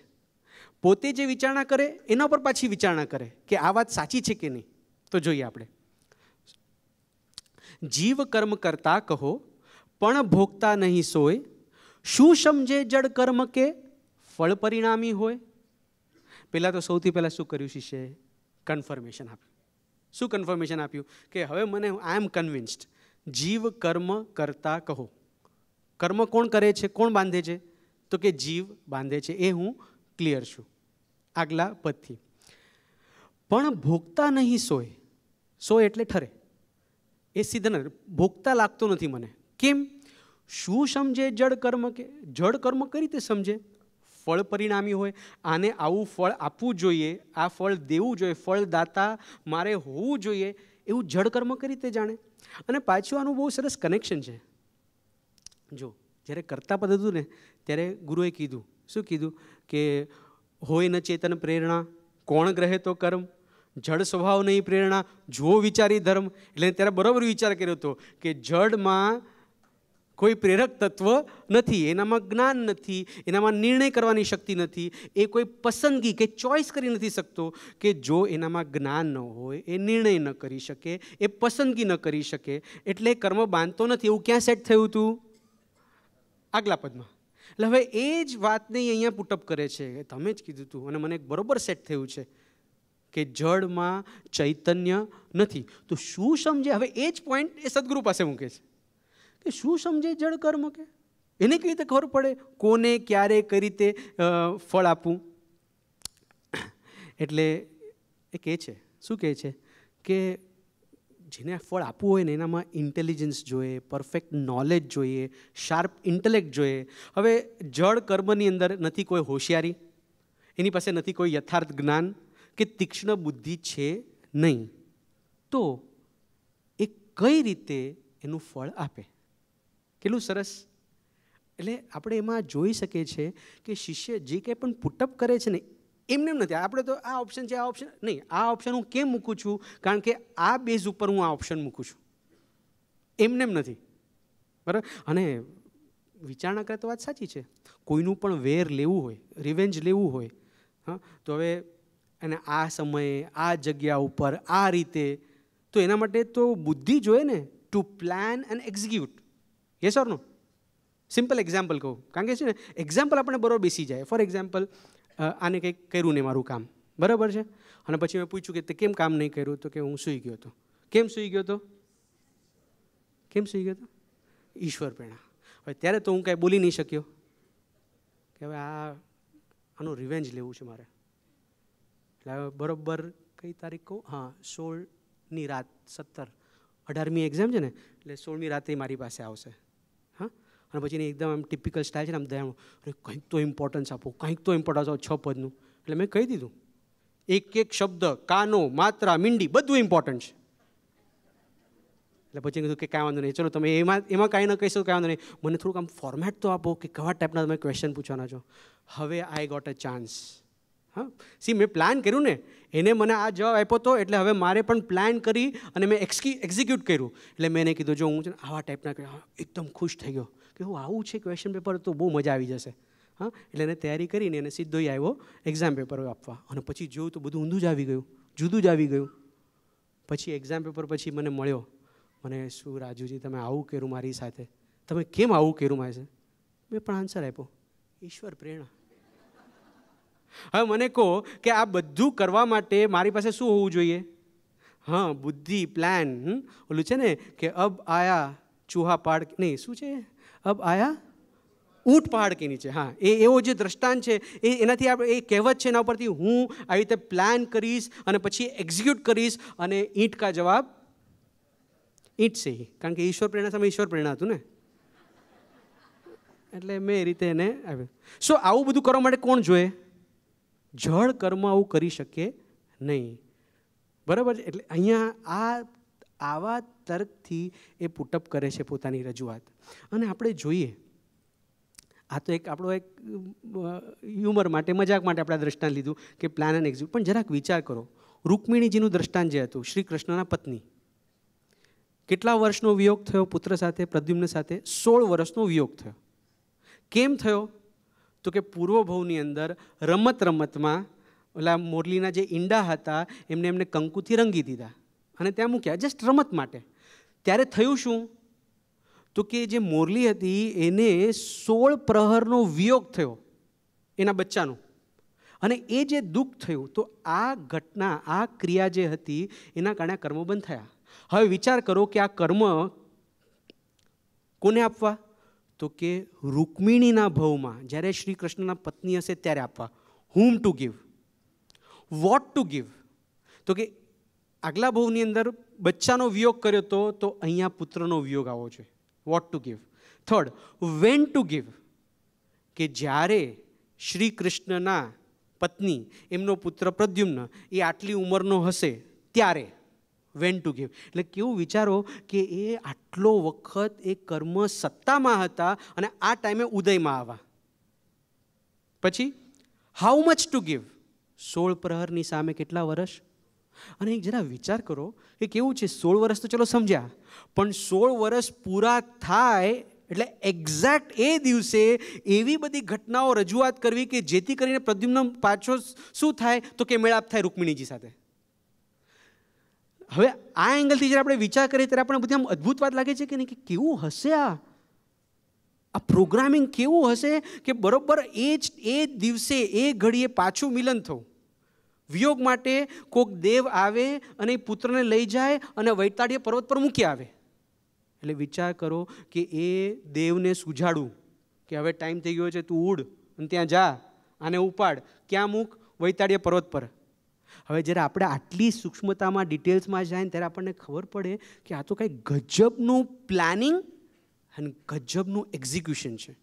પોતે જે વિચારણા કરે એના પર પાછી વિચારણા કરે કે આ વાત સાચી છે કે નહીં. તો જોઈએ આપણે. જીવ કર્મ કરતા કહો પણ ભોગતા નહીં સોય, શું સમજે જડ કર્મ કે ફળ પરિણામી હોય? પહેલાં તો સૌથી પહેલાં શું કર્યું શિષ્યએ? કન્ફર્મેશન આપ્યું. શું કન્ફર્મેશન આપ્યું? કે હવે મને આઈ એમ કન્વિન્સ્ડ जीव कर्म करता कहो। कर्म कोण करे छे, कोण बांधे छे? तो के जीव बांधे छे। ए हूँ क्लियर छू। आगला पदथी पण भोगता नहीं सोए। सोए एटले ठरे। ए सीधन भोगता लागतो नथी मने। केम? शू समझे जड़ कर्म के? जड़ कर्म कई रीते समझे? फल परिणामी होय, आने आवुं फल आपवुं जोईए, आ फल देवुं जोईए, फलदाता मारे होवुं जोईए, एवं जड़ कर्म कई रीते जाणे। अने पाछुं आनुं बहु सरस कनेक्शन छे। जो ज्यारे कर्ता पद हतुं ने त्यारे गुरुए कीधुं, शुं कीधुं के होय न चेतन प्रेरणा, कोण ग्रहे तो कर्म, जड़ स्वभाव नहीं प्रेरणा, जो विचारी धर्म। एटले त्यारे बरोबर विचार कर्यो हतो के जड़ मां कोई प्रेरक तत्व नहीं, एनामां ज्ञान नहीं, एनामां निर्णय करवानी शक्ति नहीं, ए कोई पसंदगी के चॉइस करी नहीं सकतो। कि जो एनामां ज्ञान न होय ए निर्णय न करी शके, ए पसंदगी न करी शके, एटले कर्म बांधतो नहीं। एवुं क्यां सेट थयुं हतुं? आगला पदमां। એટલે હવે એ જ વાતને અહીંયા પુટઅપ કરે છે કે તમે જ કીધું હતું અને મને બરોબર સેટ થયું છે કે જડમાં ચૈતન્ય નથી। તો શું સમજે? હવે એ જ પોઈન્ટ એ સદગુરુ પાસે મૂકે છે કે શું સમજે જડ કર્મ કે? એને કઈ રીતે ખબર પડે કોને ક્યારે કઈ રીતે ફળ આપવું? એટલે એ કહે છે, શું કહે છે કે જેને ફળ આપવું હોય ને એનામાં ઇન્ટેલિજન્સ જોઈએ, પરફેક્ટ નોલેજ જોઈએ, શાર્પ ઇન્ટેલેક્ટ જોઈએ। હવે જડ કર્મની અંદર નથી કોઈ હોશિયારી, એની પાસે નથી કોઈ યથાર્થ જ્ઞાન કે તીક્ષ્ણ બુદ્ધિ છે નહીં, તો એ કઈ રીતે એનું ફળ આપે? કેટલું સરસ! એટલે આપણે એમાં જોઈ શકીએ છીએ કે શિષ્ય જે કંઈ પણ પુટઅપ કરે છે ને एमने एम नहीं। आपणे तो आ ऑप्शन है, आ ऑप्शन नहीं, आ ऑप्शन हूँ केम मूकू छूँ? कारण के आ बेज पर हूँ आ ऑप्शन मूकू छूँ, एमने एम नहीं। बराबर। अने विचारणा करे तो बात साची है। कोईनू पण वेर लेवू होय, रिवेंज लेवू होय, हाँ, तो हवे एने आ समये आ जग्या उपर आ रीते, तो एना माटे तो बुद्धि जोईए ने, to plan and execute. Yes or no? Simple example कहूँ कारण के एक्जाम्पल अपने बराबर बेसी जाए। फॉर एक्जाम्पल आने कहीं करूँ नहीं मारूँ काम, बराबर है, और पीछे मैं पूछू कि केम काम नहीं करूँ? तो कि हूँ सूई गयो तो। केम सूई गयो तो? केम सूई गयो तो? ईश्वर प्रेरणा। हवे त्यारे तो हूँ कहीं बोली नहीं शक्यो कि हवे आनो रिवेन्ज लेवू छे मारे। एटले बराबर कई तारीख कहूँ? हाँ, 16 रात 17 18मी एक्जाम है ने, एटले 16मी राते मारी पासे आवशे। हाँ, और पीछे एकदम आम टिपिकल स्टाइल है आम दया, अरे कहीं तो इम्पोर्टन्स आपो, कहीं तो इम्पोर्टन्स आप। 6 पदनू एट मैं कही दीधुँ, एक एक शब्द, कानो, मात्रा, मींडी बधु इम्पोर्टन्ट है। पीछे कीधुँ कि कांई वांधो नहीं, चलो तमे एमां कांई न कहीशो कांई वांधो नहीं, मने थोड़ुंक आम फॉर्मेट तो आपो कि केवा टाइपना तमे क्वेश्चन पूछवाना छो। हवे आई गॉट अ चान्स। हाँ, सी मैं प्लान कर्युं ने, एने मने आ जवाब आप्यो तो, एटले हवे मारे पण प्लान करी अने मैं एक्जिक्यूट कर्युं। एटले मैं एने कीधुं जो हूँ आवा टाइपना एकदम खुश थई गयो कि हूँ आऊँ छे क्वेश्चन पेपर तो बहुत मजा आई जैसे। हाँ, एटले तैयारी करीने सीधो ही आव्यो एक्जाम पेपर आपवा, अने पछी जोयुं तो बधुं ऊंधुं ज आवी गयुं, जुदुं ज आवी गयुं। पछी एक्जाम पेपर पछी मने मळ्यो, मने शुं राजूजी तमे आवुं कर्युं मारी साथे? तमे केम आवुं कर्युं मारी साथे? मैं पण आंसर आप्यो, ईश्वर प्रेरणा। हवे मने कहो कि आ बधुं करवा माटे मारी पासे शुं होवुं जोईए? हाँ, बुद्धि, प्लान, ओलुं छे ने कि अब आया चूहा पहाड़ नहीं, शुं छे? अब आया ऊँट पहाड़ के नीचे। हाँ, एवो जो दृष्टांत है एनाथी ए कहेवत है, एना परथी हूँ आई रीते प्लान करीश अने पछी एक्जिक्यूट करीश अने ईंट का जवाब ईंट से ही, कारण के ईश्वर प्रेरणा सामे ईश्वर प्रेरणा हतुं ने, एटले मैं ए रीते एने आव्यो। सो आवुं बधुं करवा माटे कोण जोईए? जड़ कर्म आवुं करी शके नहीं, बराबर। एटले अहींया आवा तर्कथी ए पुटअप करे छे पोतानी रजूआत। अने आपणे जोईए, आ तो एक आपणो एक ह्यूमर माटे, मजाक माटे आपणे दृष्टांत लीधुं के प्लान एंड एक्जिक्यूट, पण जराक विचार करो। रुक्मिणीजीनुं दृष्टांत जे हतुं, श्री कृष्णना पत्नी, केटला वर्षनो वियोग थयो पुत्र साथे, प्रद्युम्न साथे? 16 वर्षनो वियोग थयो। केम थयो? तो के पूर्वभवनी अंदर रमत रमतमां ओला मोरलीना जे ईंडा हता एमने एमने कंकुथी रंगी दीधा अने त्यां मूक्या, जस्ट रमत माटे। त्यारे थयुं शुं? तो कि जे मोरली हती एने 16 प्रहरनो वियोग थयो एना बच्चानो, अने ए जे दुःख थयुं, तो आ घटना, आ क्रिया जे हती एना कारणे कर्म बंध थया। हवे विचार करो कि आ कर्म કોને આપવા? તો કે રૂકમિણીના ભવમાં જ્યારે શ્રી કૃષ્ણના પત્ની હશે ત્યારે આપવા. whom to give, what to give. તો કે આગલા ભવની અંદર બચ્ચાનો વિયોગ કર્યો તો અહીંયા પુત્રનો વિયોગ આવો છે. what to give. Third, when to give, કે જ્યારે શ્રી કૃષ્ણના પત્ની એમનો પુત્ર પ્રદ્યુમ્ન એ આટલી ઉંમરનો હશે ત્યારે when to give. એટલે કેવું વિચારો કે એ આટલો વખત એ કર્મ સત્તામાં હતા અને આ ટાઈમે ઉદયમાં આવા. પછી how much to give, 16 પ્રહરની સામે કેટલા વર્ષ. અને એક જરા વિચાર કરો કે કેવું છે, 16 વર્ષ તો ચલો સમજ્યા, પણ 16 વર્ષ પૂરા થાય એટલે એક્ઝેક્ટ એ દિવસે એવી બધી ઘટનાઓ રજૂઆત કરવી કે જેથી કરીને પ્રદ્યુમ્ન પાછો શું થાય તો કે મેળાપ થાય રૂકમિણીજી સાથે. હવે આ એંગલથી જ્યારે આપણે વિચાર કરીએ ત્યારે આપણને બધી આમ અદ્ભુત વાત લાગે છે કે નહીં, કે કેવું હશે આ પ્રોગ્રામિંગ કેવું હશે કે બરોબર એ દિવસે એ ઘડીએ પાછું મિલન થવું. વિયોગ માટે કોઈક દેવ આવે અને એ પુત્રને લઈ જાય અને વૈતાળીય પર્વત પર મૂકી આવે. એટલે વિચાર કરો કે એ દેવને સુજાડું કે હવે ટાઈમ થઈ ગયો છે, તું ઉડ અને ત્યાં જા, આને ઉપાડ, ક્યાં મૂક? વૈતાળીય પર્વત પર. હવે જ્યારે આપણે આટલી સૂક્ષ્મતામાં ડિટેલ્સમાં જાય ને ત્યારે આપણને ખબર પડે કે આ તો કંઈ ગજબનું પ્લાનિંગ અને ગજબનું એક્ઝિક્યુશન છે.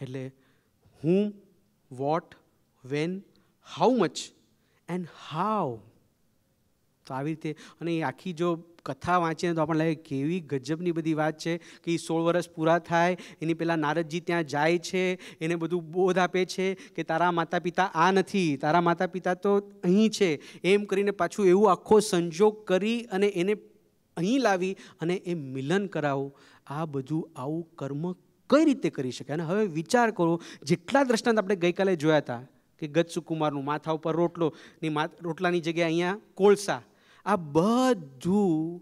એટલે whom, what, when, how much and how. તો આવી રીતે. અને એ આખી જો કથા વાંચીને તો આપણને લાગે કેવી ગજબની બધી વાત છે કે એ 16 વર્ષ પૂરા થાય એની પહેલાં નારદજી ત્યાં જાય છે, એને બધું બોધ આપે છે કે તારા માતા પિતા આ નથી, તારા માતા પિતા તો અહીં છે, એમ કરીને પાછું એવું આખો સંજોગ કરી અને એને અહીં લાવી અને એ મિલન કરાવું. આ બધું આવું કર્મ કઈ રીતે કરી શકાય? અને હવે વિચાર કરો, જેટલા દ્રષ્ટાંત આપણે ગઈકાલે જોયા હતા કે ગત સુકુમારનું માથા ઉપર રોટલો ની રોટલાની જગ્યાએ અહીંયા કોલસા, આ બધું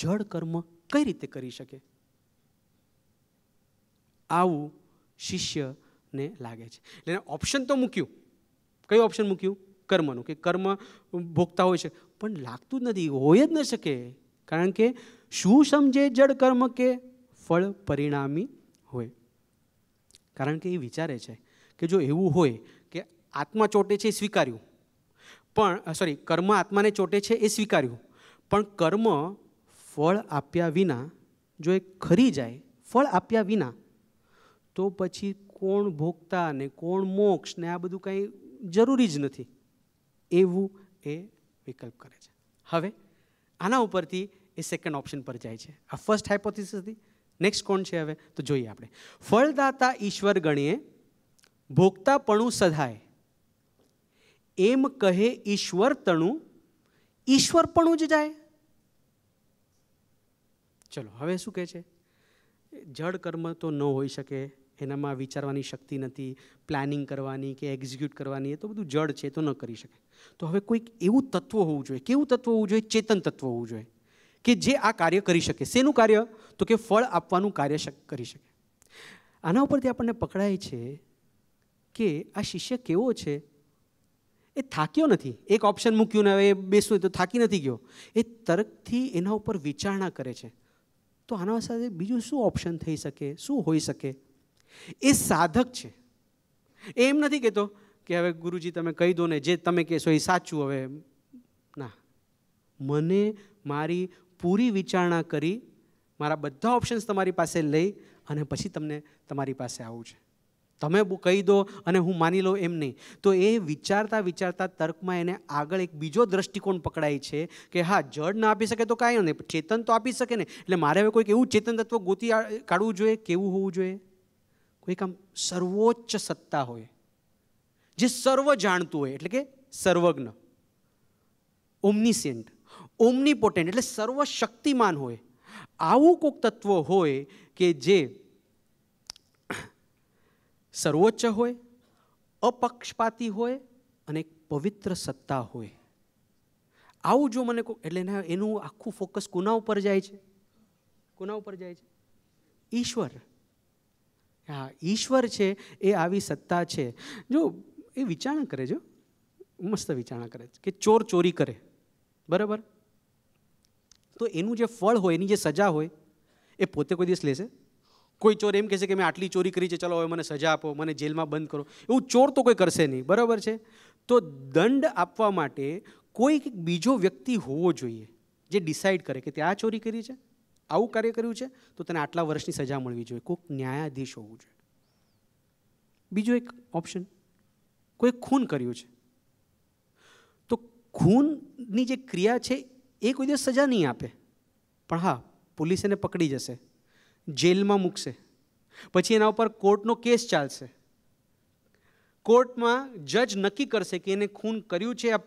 જળ કર્મ કઈ રીતે કરી શકે આવું શિષ્યને લાગે છે. એટલે ઓપ્શન તો મૂક્યું, કયું ઓપ્શન મૂક્યું? કર્મનું, કે કર્મ ભોગતા હોય છે, પણ લાગતું જ નથી, હોય જ ન શકે. કારણ કે શું સમજે જળ કર્મ કે ફળ પરિણામી હોય? કારણ કે એ વિચારે છે કે જો એવું હોય કે આત્મા ચોટે છે એ સ્વીકાર્યું, પણ કર્મ આત્માને ચોટે છે એ સ્વીકાર્યું, પણ કર્મ ફળ આપ્યા વિના જો એ ખરી જાય, ફળ આપ્યા વિના, તો પછી કોણ ભોગતા ને કોણ મોક્ષ ને આ બધું કંઈ જરૂરી જ નથી, એવું એ વિકલ્પ કરે છે. હવે આના ઉપરથી એ સેકન્ડ ઓપ્શન પર જાય છે. આ ફર્સ્ટ હાઇપોથિસિસ હતી. નેક્સ્ટ કોણ છે હવે તો જોઈએ આપણે. ફળદાતા ઈશ્વર ગણીએ, ભોગતાપણું સધાય, એમ કહે ઈશ્વર તણું, ઈશ્વરપણું જ જાય. ચલો હવે શું કહે છે? જળ કર્મ તો ન હોઈ શકે, એનામાં વિચારવાની શક્તિ નથી, પ્લાનિંગ કરવાની કે એક્ઝિક્યુટ કરવાની, એ તો બધું જળ છે, તો ન કરી શકે. તો હવે કોઈક એવું તત્વ હોવું જોઈએ. કેવું તત્વ હોવું જોઈએ? ચેતન તત્વ હોવું જોઈએ કે જે આ કાર્ય કરી શકે. શેનું કાર્ય? તો કે ફળ આપવાનું કાર્ય કરી શકે. આના ઉપરથી આપણને પકડાય છે કે આ શિષ્ય કેવો છે, એ થાક્યો નથી. એક ઓપ્શન મૂક્યું ને હવે એ બેસવું તો થાકી નથી ગયો, એ તર્કથી એના ઉપર વિચારણા કરે છે. તો આના સાથે બીજું શું ઓપ્શન થઈ શકે, શું હોઈ શકે? એ સાધક છે, એમ નથી કહેતો કે હવે ગુરુજી તમે કહી દો ને, જે તમે કહેશો એ સાચું. હવે ના, મને મારી પૂરી વિચારણા કરી, મારા બધા ઓપ્શન્સ તમારી પાસે લઈ અને પછી તમને તમારી પાસે આવું છે. તમે કહી દો અને હું માની લઉં એમ નહીં. તો એ વિચારતા વિચારતા તર્કમાં એને આગળ એક બીજો દ્રષ્ટિકોણ પકડાય છે કે હા, જડ ના આપી શકે તો કાંઈ નહીં, ચેતન તો આપી શકે ને. એટલે મારે હવે કોઈક એવું ચેતન તત્વ ગોતી કાઢવું જોઈએ. કેવું હોવું જોઈએ? કોઈક આમ સર્વોચ્ચ સત્તા હોય, જે સર્વ જાણતું હોય, એટલે કે સર્વજ્ઞ, ઓમ્નિસેન્ટ, ઓમની પોટેન્ટ, એટલે સર્વશક્તિમાન હોય. આવું કોઈક તત્વ હોય કે જે સર્વોચ્ચ હોય, અપક્ષપાતી હોય અને એક પવિત્ર સત્તા હોય. આવું જો મને એટલે એનું આખું ફોકસ કોના ઉપર જાય છે? કોના ઉપર જાય છે? ઈશ્વર. હા, ઈશ્વર છે એ આવી સત્તા છે. જો એ વિચારણા કરે છે, મસ્ત વિચારણા કરે છે કે ચોર ચોરી કરે, બરાબર, तो एनु जे फळ होय एनी जे सजा होय ए पोते कोई दिवस लेशे? कोई चोर एम कहेशे के मैं आटली चोरी करी छे चलो हवे मने सजा आपो मने जेल में बंद करो एवुं चोर तो कोई करशे नहीं बराबर है। तो दंड आपवा माटे कोई बीजो व्यक्ति होवो जोईए जे डिसाइड करे कि ते आ चोरी करी छे आवुं कार्य कर्युं छे तो तेने आटला वर्षनी सजा मळवी जोईए। कोईक न्यायाधीश होवो जोईए। बीजो एक ऑप्शन कोई खून कर्युं छे तो खूननी जे क्रिया छे ए कोई दिवस सजा नहीं आपे पण हाँ पुलिस एने पकड़ी जशे जेल में मूकशे पछी एना पर कोर्टनो केस चालशे कोर्ट में जज नक्की करशे कि एने खून कर्युं छे आ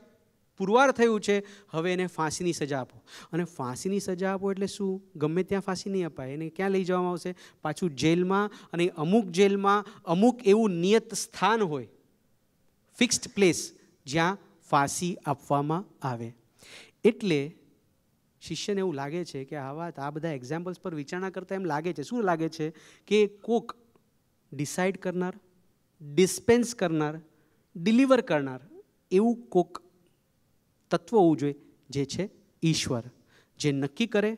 पुरवार थयुं छे हवे एने फाँसीनी सजा आपो। अने फाँसीनी सजा आपो एटले शुं गमे त्यां फाँसी नहीं अपाय एने क्यां लई जवामां आवशे पाछुं जेल में अने अमुक जेल में अमुक एवुं नियत स्थान होय फिक्स्ड प्लेस ज्यां फाँसी आपवामां आवे। एटले शिष्य ने एवं लगे कि आ बदा एक्जाम्पल्स पर विचारणा करता एम लगे शू लगे कि कोक डिसाइड करना डिस्पेन्स करना डिलीवर करना एवं कोक तत्व होइए जे छे ईश्वर जे नक्की करे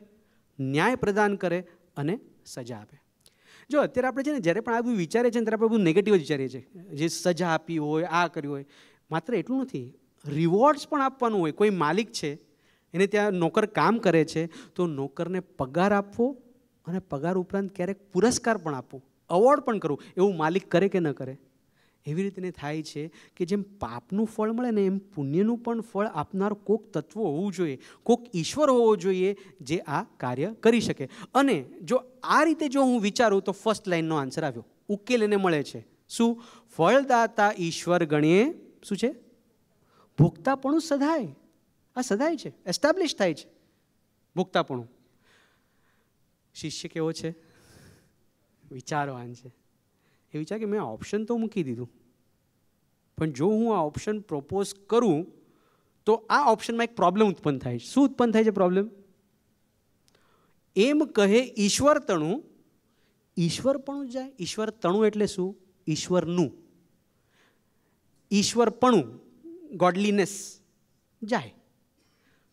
न्याय प्रदान करे अने सजा आपे। जो अत्यारे आपणे ज्यारे पण आ बधुं विचारे छे त्यारे आपणे बधुं नेगेटिव विचारीए छीए जे सजा आपी होय आ कर्युं होय मात्र एटलुं नथी रिवॉर्ड्स पण आपवानुं होय। कोई मालिक छे एने त्यां नौकर काम करे छे तो नौकर ने पगार आपवो अने पगार उपरांत क्यारेक पुरस्कार पण आपवो अवॉर्ड पण करो एवं मालिक करे के न करे। एवी रीते थाय छे कि जेम पापनु फळ मळे ने एम पुण्यनु पण फळ आपनार कोक तत्व होवुं जोईए कोक ईश्वर होवो जोईए जे आ कार्य करी शके। अने जो आ रीते जो हूँ विचारूँ तो फर्स्ट लाइननो आंसर आव्यो उकेल एने मळे छे शुं फळदाता ईश्वर गणीए शुं छे भोक्तापणुं सदाय आ सदाय छे एस्टाब्लिश थाय छे भोक्तापणुं। शिष्य केवो छे विचारवान छे ए विचार कि मैं ऑप्शन तो मूकी दीधुं पण जो हूँ आ ऑप्शन प्रपोज करूँ तो आ ऑप्शन में एक प्रॉब्लम उत्पन्न थाय छे। शुं उत्पन्न थाय छे प्रॉब्लम? एम कहे ईश्वर तणु ईश्वर पण जाय ईश्वर तणु एटले शुं ईश्वरनुं ईश्वरपणु गॉडलीनेस जाए।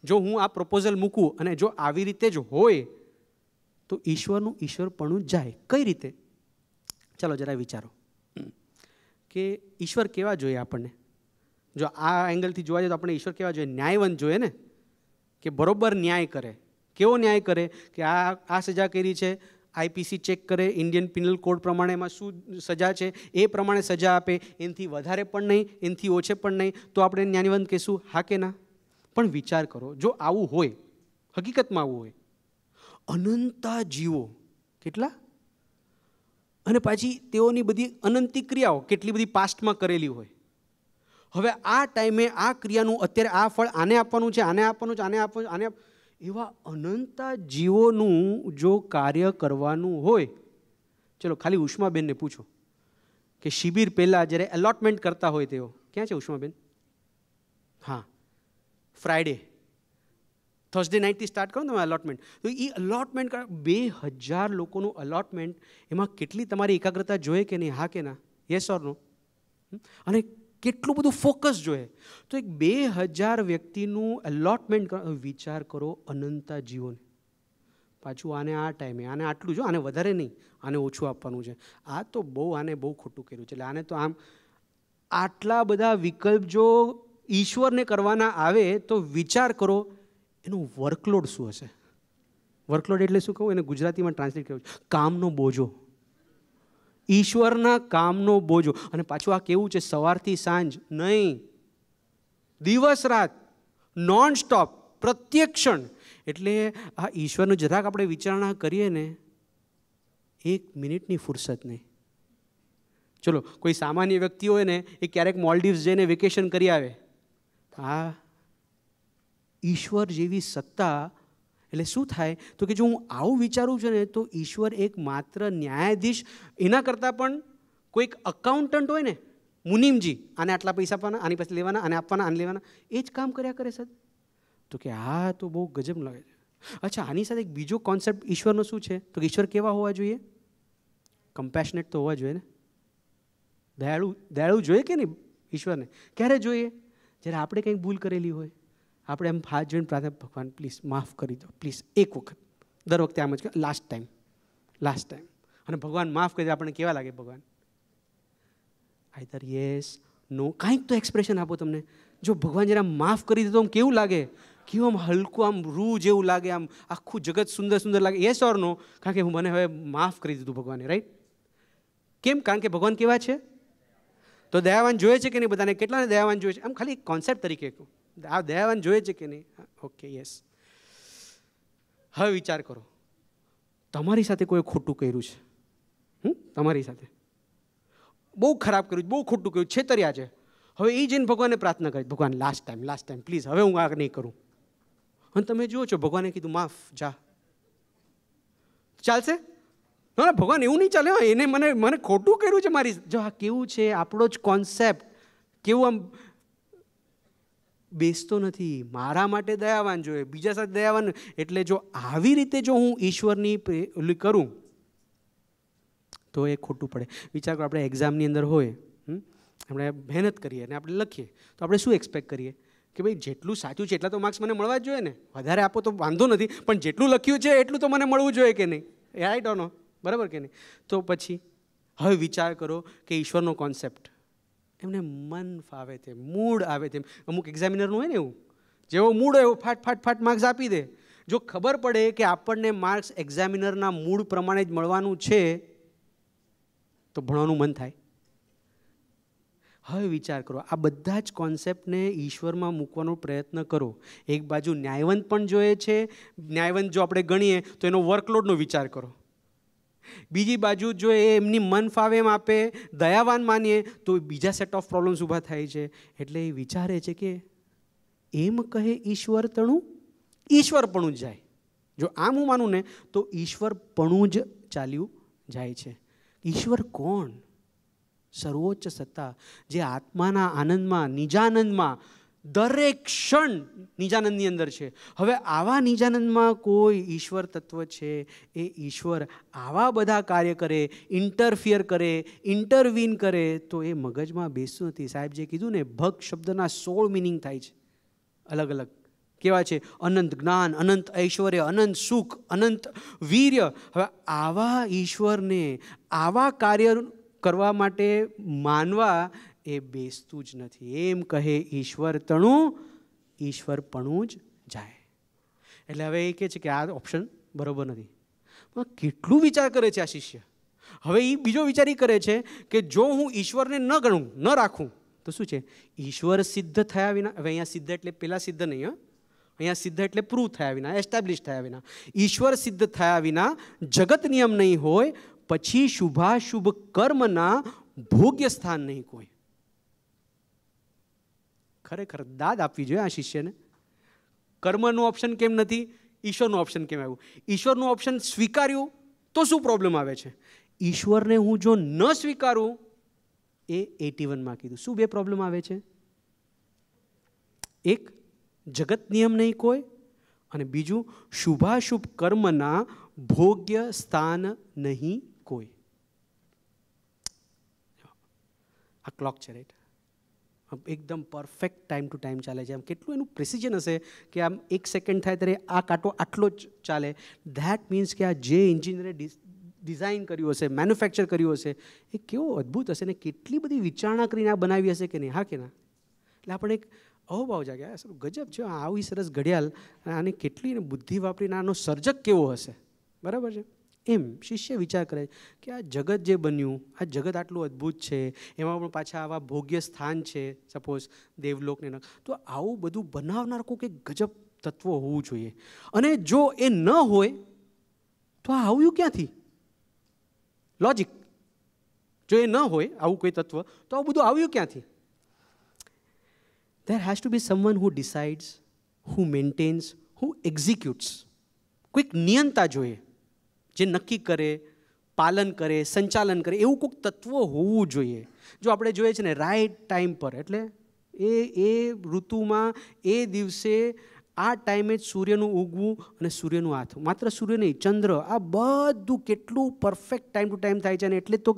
जो हूँ आ प्रपोजल मूकूँ अने जो आवी रीते ज होय तो ईश्वरनुं ईश्वरपणु जाए कई रीते? चलो जरा विचारो कि ईश्वर केवा जोईए आपणे। जो आ एंगल थी जोवा जाए तो अपने ईश्वर केवा जोईए न्यायवंत जोईए ने कि बरोबर न्याय करे। केवो न्याय करे कि आ सजा करी छे आईपीसी चेक करे इंडियन पीनल कोड प्रमाणे में शू सजा है ए प्रमाणे सजा आपे एनथी वधारे पण नहीं एनथी ओछे पण नहीं तो आपणे न्यायवंत कहीशुं हा के ना। पण विचार करो जो आवुं होय हकीकत में आवुं होय अनंता जीवो केटला अने पाछी तेओनी बधी अनंती क्रियाओं केटली बधी पास्ट में करेली होय। हवे आ टाइमे आ क्रियानुं अत्यारे आ फळ आने आपवानुं छे आने आपवानुं छे आने आपवानुं आने एवा अनंता जीवोनुं जो कार्य करवानुं होय। चलो खाली उष्माबेन ने पूछो कि शिबिर पहला ज्यारे एलॉटमेंट करता होय तेओ क्यां छे उष्माबेन? हाँ फ्राइडे थर्सडे नाइट थी स्टार्ट करो ना अलॉटमेंट तो ये अलॉटमेंट कर 2000 लोगों अलॉटमेंट एम केटली तमारी एकाग्रता जोए कि नहीं हाँ के ना येस और नो अने केटलू बधु फोकस जोए। तो एक 2000 व्यक्तिनु अलॉटमेंट कर विचार करो अनंता जीवों पाछू आने आ टाइमे आने आटलू जो आने वधारे नहीं आने ओछू आपवानुं छे आ तो बहु आने बहु खोटुं कर्युं छे। आने तो आम आटला बधा विकल्प जो ईश्वर ने करवाना आवे तो विचार करो एनो वर्कलोड शू हशे। वर्कलोड एटले शू कहूँ एने गुजराती में ट्रांसलेट करूँ कामनो बोझो ईश्वरना कामनो बोझो। अने पाछो आ केवुं छे सवारथी सांज नहीं दिवस रात नॉन स्टॉप प्रत्येक क्षण। एटले आ ईश्वरनो जराक आपणे विचारणा करीए ने एक मिनिटनी फुरसत नहीं। चलो कोई सामान्य व्यक्ति होय ने ए क्यारेक मॉलडीव्स जईने वेकेशन करी आवे आ ईश्वर जेवी सत्ता एटले शुं थाय तो कि जो हूँ आवुं विचारूं छुं ने तो ईश्वर एक मात्र न्यायाधीश एना करता पण कोई अकाउंटंट होय ने मुनीमजी आने आटला पैसा आपवाना आनी पासे लेवाना आने आपवाना आने लेवाना ए ज काम कर्या करे सर तो कि आ तो बहु गजब लगे छे। अच्छा आनी साथे एक बीजो कॉन्सेप्ट ईश्वरनो शुं छे तो ईश्वर केवा होवा जोईए? कम्पेशनेट तो होवा जोईए ने दयाळु दयाळु जोईए कि नहीं ईश्वर ने क्यारे जोईए? ज्यारे आपणे कंईक भूल करेली होय આપણે એમ હાથ જોઈને પ્રાર્થના ભગવાન પ્લીઝ માફ કરી દો પ્લીઝ એક વખત દર વખતે આમ જ કે લાસ્ટ ટાઈમ અને ભગવાન માફ કરી દે આપણને કેવા લાગે ભગવાન આઈધર યેસ નો કાંઈક તો એક્સપ્રેશન આપો તમને જો ભગવાન જરા માફ કરી દે તો આમ કેવું લાગે કેવું આમ હલકું આમ રૂ જેવું લાગે આમ આખું જગત સુંદર સુંદર લાગે યેસ ઓર નો કારણ કે હું મને હવે માફ કરી દીધું ભગવાને રાઈટ કેમ કારણ કે ભગવાન કેવા છે તો દયાવાન જોઈએ છે કે નહીં બધાને કેટલાને દયાવાન જોઈએ છે આમ ખાલી કોન્સેપ્ટ તરીકે કહું આ દયાવાન જોઈએ છે કે નહીં ઓકે યસ હવે વિચાર કરો તમારી સાથે કોઈ ખોટું કર્યું છે તમારી સાથે બહુ ખરાબ કર્યું બહુ ખોટું કર્યું છેતર્યા છે હવે એ જઈને ભગવાનને પ્રાર્થના કરી ભગવાન લાસ્ટ ટાઈમ પ્લીઝ હવે હું આ નહીં કરું અને તમે જુઓ છો ભગવાને કીધું માફ જા ચાલશે ના ના ભગવાન એવું નહીં ચાલે એને મને ખોટું કર્યું છે મારી જો આ કેવું છે આપણો જ કોન્સેપ્ટ કેવું આમ બેસતો નથી મારા માટે દયાવાન જોઈએ બીજા સાથે દયાવાન એટલે જો આવી રીતે જો હું ઈશ્વરની ઓલી કરું તો એ ખોટું પડે વિચાર કરો આપણે એક્ઝામની અંદર હોય આપણે મહેનત કરીએ અને આપણે લખીએ તો આપણે શું એક્સપેક્ટ કરીએ કે ભાઈ જેટલું સાચું છે એટલા તો માર્ક્સ મને મળવા જ જોઈએ ને વધારે આપો તો વાંધો નથી પણ જેટલું લખ્યું છે એટલું તો મને મળવું જોઈએ કે નહીં આઈ ડોન્ટ નો બરાબર કે નહીં તો પછી હવે વિચાર કરો કે ઈશ્વરનો કોન્સેપ્ટ એમને મન ફાવે તેમ મૂડ આવે તેમ અમુક એક્ઝામિનરનું હોય ને એવું જેવો મૂડ હોય એવો ફાટ માર્ક્સ આપી દે જો ખબર પડે કે આપણને માર્ક્સ એક્ઝામિનરના મૂડ પ્રમાણે જ મળવાનું છે તો ભણવાનું મન થાય હવે વિચાર કરો આ બધા જ કોન્સેપ્ટને ઈશ્વરમાં મૂકવાનો પ્રયત્ન કરો એક બાજુ ન્યાયવંત પણ જોઈએ છે ન્યાયવંત જો આપણે ગણીએ તો એનો વર્કલોડનો વિચાર કરો બીજી બાજુ જો એ એમની મન ફાવે એમ આપે દયાવાન માનીએ તો બીજા સેટ ઓફ પ્રોબ્લેમ્સ ઊભા થાય છે એટલે એ વિચારે છે કે એમ કહે ઈશ્વરપણું જ જાય જો આમ હું માનું ને તો ઈશ્વરપણું જ ચાલ્યું જાય છે ઈશ્વર કોણ સર્વોચ્ચ સત્તા જે આત્માના આનંદમાં નિજાનંદમાં દરેક ક્ષણ નિજાનંદની અંદર છે હવે આવા નિજાનંદમાં કોઈ ઈશ્વર તત્વ છે એ ઈશ્વર આવા બધા કાર્ય કરે ઇન્ટરફિયર કરે ઇન્ટરવીન કરે તો એ મગજમાં બેસતું નથી સાહેબ જે કીધું ને ભક્ત શબ્દના 16 મિનિંગ થાય છે અલગ અલગ કેવા છે અનંત જ્ઞાન અનંત ઐશ્વર્ય અનંત સુખ અનંત વીર્ય હવે આવા ઈશ્વરને આવા કાર્ય કરવા માટે માનવા એ બેસતું જ નથી એમ કહે ઈશ્વરપણું જ જાય એટલે હવે એ કહે છે કે આ ઓપ્શન બરાબર નથી પણ કેટલું વિચાર કરે છે આ શિષ્ય હવે એ બીજો વિચાર એ કરે છે કે જો હું ઈશ્વરને ન ગણું ન રાખું તો શું છે ઈશ્વર સિદ્ધ થયા વિના હવે અહીંયા સિદ્ધ એટલે પહેલાં સિદ્ધ નહીં અહીંયા સિદ્ધ એટલે પ્રૂવ થયા વિના એસ્ટાબ્લિશ થયા વિના ઈશ્વર સિદ્ધ થયા વિના જગત નિયમ નહીં હોય પછી શુભાશુભ કર્મના ભોગ્ય સ્થાન નહીં કોઈ ખરેખર દાદ આપવી જોઈએ આ શિષ્યને કર્મનું ઓપ્શન કેમ નથી ઈશ્વરનું ઓપ્શન કેમ આવ્યું ઈશ્વરનું ઓપ્શન સ્વીકાર્યું તો શું પ્રોબ્લેમ આવે છે ઈશ્વરને હું જો ન સ્વીકારું એ 81માં કીધું શું બે પ્રોબ્લેમ આવે છે એક જગત નિયમ નહીં કોઈ અને બીજું શુભાશુભ કર્મના ભોગ્ય સ્થાન નહીં કોઈ આ ક્લોક છે રાઈટ એકદમ પરફેક્ટ ટાઈમ ટુ ટાઈમ ચાલે છે આમ કેટલું એનું પ્રિસિઝન હશે કે આમ એક સેકન્ડ થાય ત્યારે આ કાંટો આટલો જ ચાલે ધેટ મીન્સ કે આ જે એન્જિનિયરે ડિઝાઇન કર્યું હશે મેન્યુફેક્ચર કર્યું હશે એ કેવો અદ્ભુત હશે ને કેટલી બધી વિચારણા કરીને આ બનાવી હશે કે નહીં હા કે ના એટલે આપણે એક અહોભાવ જાગ્યા સર ગજબ છે આવી સરસ ઘડિયાળ આને કેટલી બુદ્ધિ વાપરીને આનો સર્જક કેવો હશે બરાબર છે એમ શિષ્ય વિચાર કરે કે આ જગત જે બન્યું આ જગત આટલું અદ્ભુત છે એમાં પણ પાછા આવા ભોગ્ય સ્થાન છે સપોઝ દેવલોકને તો આવું બધું બનાવનાર કોઈ ગજબ તત્વ હોવું જોઈએ અને જો એ ન હોય તો આ આવ્યું ક્યાંથી લોજિક જો એ ન હોય આવું કોઈ તત્વ તો આવું બધું આવ્યું ક્યાંથી there has to be someone who decides who maintains who executes કોઈક નિયંતા જોઈએ જે નક્કી કરે પાલન કરે સંચાલન કરે એવું કોઈક તત્વ હોવું જોઈએ જો આપણે જોઈએ છે ને રાઈટ ટાઈમ પર એટલે એ ઋતુમાં એ દિવસે આ ટાઈમે જ સૂર્યનું ઉગવું અને સૂર્યનું આથવું માત્ર સૂર્ય નહીં ચંદ્ર આ બધું કેટલું પરફેક્ટ ટાઈમ ટુ ટાઈમ થાય છે અને એટલે તો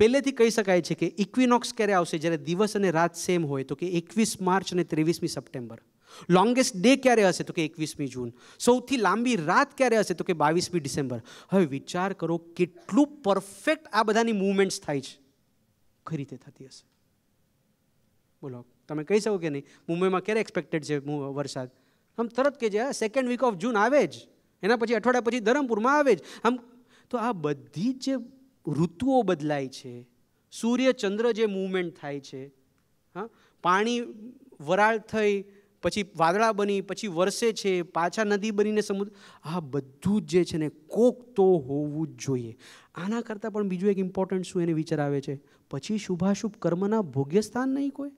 પહેલેથી કહી શકાય છે કે ઇક્વિનોક્સ ક્યારે આવશે? જ્યારે દિવસ અને રાત સેમ હોય તો કે 21 માર્ચ અને 23મી સપ્ટેમ્બર. લોંગેસ્ટ ડે ક્યારે હશે? તો કે 21મી જૂન. સૌથી લાંબી રાત ક્યારે હશે? તો કે 22મી ડિસેમ્બર. હવે વિચાર કરો કેટલું પરફેક્ટ આ બધાની મૂવમેન્ટ્સ થાય છે, કઈ રીતે થતી હશે? બોલો, તમે કહી શકો કે નહીં? મુંબઈમાં ક્યારે એક્સપેક્ટેડ છે વરસાદ? આમ તરત કે જે સેકન્ડ વીક ઓફ જૂન આવે જ, એના પછી અઠવાડિયા પછી ધરમપુરમાં આવે જ. આમ તો આ બધી જે ઋતુઓ બદલાય છે, સૂર્ય ચંદ્ર જે મૂવમેન્ટ થાય છે, હા, પાણી વરાળ થઈ પછી વાદળા બની પછી વરસે છે, પાછા નદી બનીને સમુદ્ર, આ બધું જે છે ને કોક તો હોવું જ જોઈએ. આના કરતાં પણ બીજું એક ઇમ્પોર્ટન્ટ શું એને વિચાર આવે છે? પછી શુભાશુભ કર્મના ભોગ્યસ્થાન નહીં કોઈ.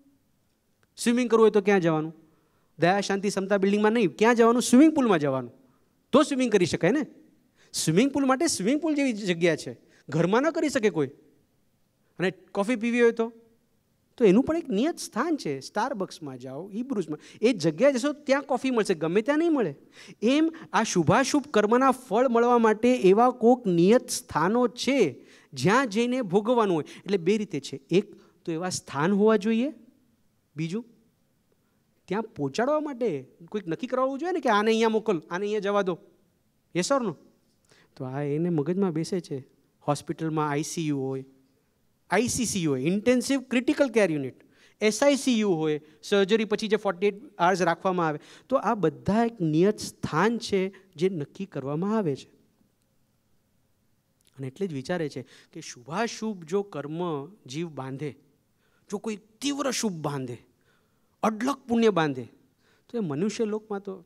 સ્વિમિંગ કરવું હોય તો ક્યાં જવાનું? દયા શાંતિ સમતા બિલ્ડિંગમાં નહીં. ક્યાં જવાનું? સ્વિમિંગ પુલમાં જવાનું. તો સ્વિમિંગ કરી શકાય ને. સ્વિમિંગ પુલ માટે સ્વિમિંગ પુલ જેવી જગ્યા છે, ઘરમાં ન કરી શકે કોઈ. અને કોફી પીવી હોય તો એનું પણ એક નિયત સ્થાન છે. સ્ટારબક્સમાં જાઓ, હિબ્રુઝમાં, એ જગ્યાએ જશો ત્યાં કોફી મળશે, ગમે ત્યાં નહીં મળે. એમ આ શુભાશુભ કર્મના ફળ મળવા માટે એવા કોઈક નિયત સ્થાનો છે જ્યાં જઈને ભોગવવાનું હોય. એટલે બે રીતે છે, એક તો એવા સ્થાન હોવા જોઈએ, બીજું ત્યાં પહોંચાડવા માટે કોઈક નક્કી કરાવવું જોઈએ ને કે આને અહીંયા મોકલ, આને અહીંયા જવા દો. એ સરનો તો આ એને મગજમાં બેસે છે. હોસ્પિટલમાં આઈસીયુ હોય, આઈસીસીયુ હોય, intensive critical care unit, SICU હોય, સર્જરી પછી જે 48 અવર્સ રાખવામાં આવે, તો આ બધા એક નિયત સ્થાન છે જે નક્કી કરવામાં આવે છે. અને એટલે જ વિચારે છે કે શુભાશુભ જો કર્મ જીવ બાંધે, જો કોઈ તીવ્ર શુભ બાંધે, અડલક પુણ્ય બાંધે, તો એ મનુષ્ય લોકમાં તો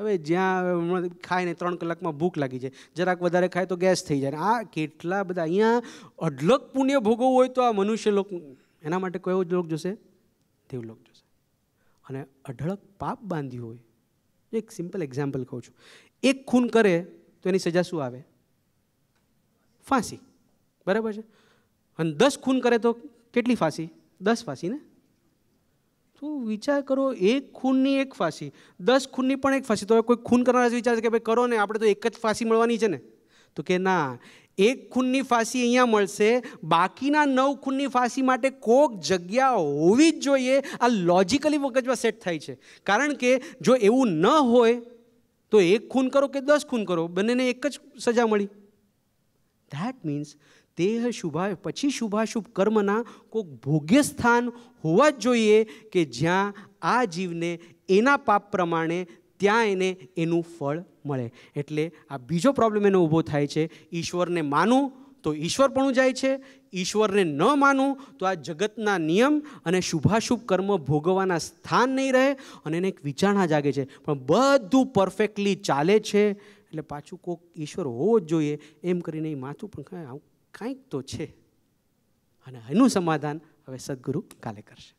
હવે જ્યાં ખાઈને 3 કલાકમાં ભૂખ લાગી જાય, જરાક વધારે ખાય તો ગેસ થઈ જાય. આ કેટલા બધા અહીંયા અઢળક પુણ્ય ભોગવવું હોય તો આ મનુષ્ય લોક, એના માટે કયો લોક જોશે? દેવલોક જોશે. અને અઢળક પાપ બાંધ્યું હોય, એક સિમ્પલ એક્ઝામ્પલ કહું છું, એક ખૂન કરે તો એની સજા શું આવે? ફાંસી, બરાબર છે. અને 10 ખૂન કરે તો કેટલી ફાંસી? 10 ફાંસી ને. તો વિચાર કરો, 1 ખૂનની 1 ફાંસી, 10 ખૂનની પણ 1 ફાંસી. તો કોઈ ખૂન કરનાર જ વિચાર છે કે ભાઈ કરો ને, આપણે તો એક જ ફાંસી મળવાની છે ને. તો કે ના, 1 ખૂનની ફાંસી અહીંયા મળશે, બાકીના 9 ખૂનની ફાંસી માટે કોઈક જગ્યા હોવી જ જોઈએ. આ લોજિકલી મગજમાં સેટ થાય છે, કારણ કે જો એવું ન હોય તો 1 ખૂન કરો કે 10 ખૂન કરો, બંનેને એક જ સજા મળી. ધેટ મીન્સ તેહ શુભા પછી શુભાશુભ કર્મના કોઈક ભોગ્ય સ્થાન હોવા જ જોઈએ કે જ્યાં આ જીવને એના પાપ પ્રમાણે ત્યાં એને એનું ફળ મળે. એટલે આ બીજો પ્રોબ્લેમ એનો ઊભો થાય છે. ઈશ્વરને માનું તો ઈશ્વરપણું જાય છે, ઈશ્વરને ન માનું તો આ જગતના નિયમ અને શુભાશુભ કર્મ ભોગવવાના સ્થાન નહીં રહે. અને એને એક વિચારણા જાગે છે, પણ બધું પરફેક્ટલી ચાલે છે, એટલે પાછું કોઈક ઈશ્વર હોવો જ જોઈએ. એમ કરીને એ માથું પણ કાંઈક તો છે. અને એનું સમાધાન હવે સદગુરુ કાલે કરશે.